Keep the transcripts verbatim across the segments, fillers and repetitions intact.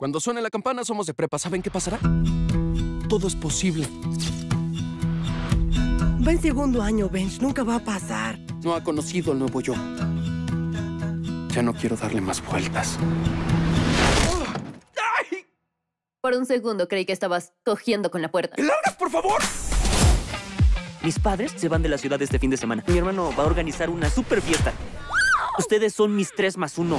Cuando suene la campana, somos de prepa. ¿Saben qué pasará? Todo es posible. Va en segundo año, Benj. Nunca va a pasar. No ha conocido el nuevo yo. Ya no quiero darle más vueltas. Por un segundo creí que estabas cogiendo con la puerta. ¡Que largas, por favor! Mis padres se van de la ciudad este fin de semana. Mi hermano va a organizar una super fiesta. Ustedes son mis tres más uno.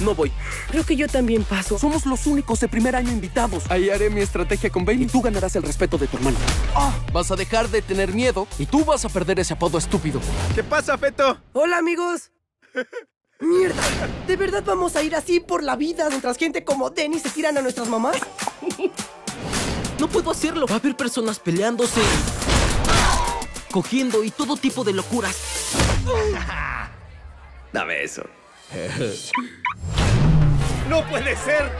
No voy. Creo que yo también paso. Somos los únicos de primer año invitados. Ahí haré mi estrategia con Bain y tú ganarás el respeto de tu hermano. Oh, vas a dejar de tener miedo y tú vas a perder ese apodo estúpido. ¿Qué pasa, Feto? Hola, amigos. ¡Mierda! ¿De verdad vamos a ir así por la vida mientras gente como Denny se tiran a nuestras mamás? No puedo hacerlo. Va a haber personas peleándose, cogiendo y todo tipo de locuras. Dame eso. ¡No puede ser!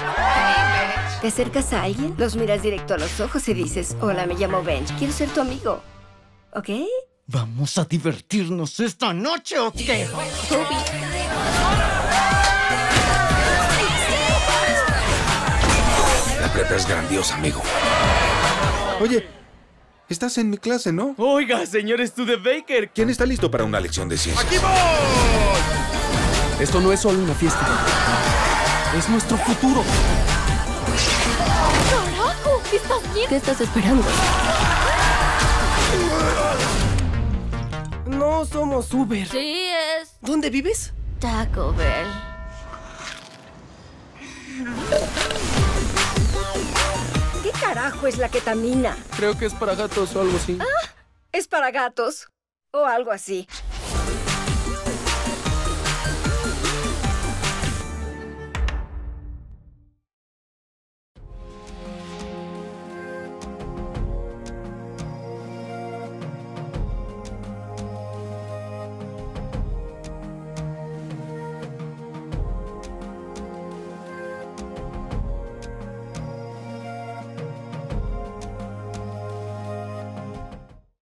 ¿Te acercas a alguien? Los miras directo a los ojos y dices: hola, me llamo Benj, quiero ser tu amigo. ¿Ok? ¿Vamos a divertirnos esta noche o qué? Toby. Es grandioso, amigo. Oye, estás en mi clase, ¿no? Oiga, señor Estude Baker. ¿Quién está listo para una lección de ciencia? ¡Aquí voy! Esto no es solo una fiesta. Es nuestro futuro. ¡Carajo! ¿Estás bien? ¿Qué estás esperando? No somos Uber. Sí es. ¿Dónde vives? Taco Bell. ¿Qué carajo es la ketamina? Creo que es para gatos o algo así. Ah, es para gatos o algo así.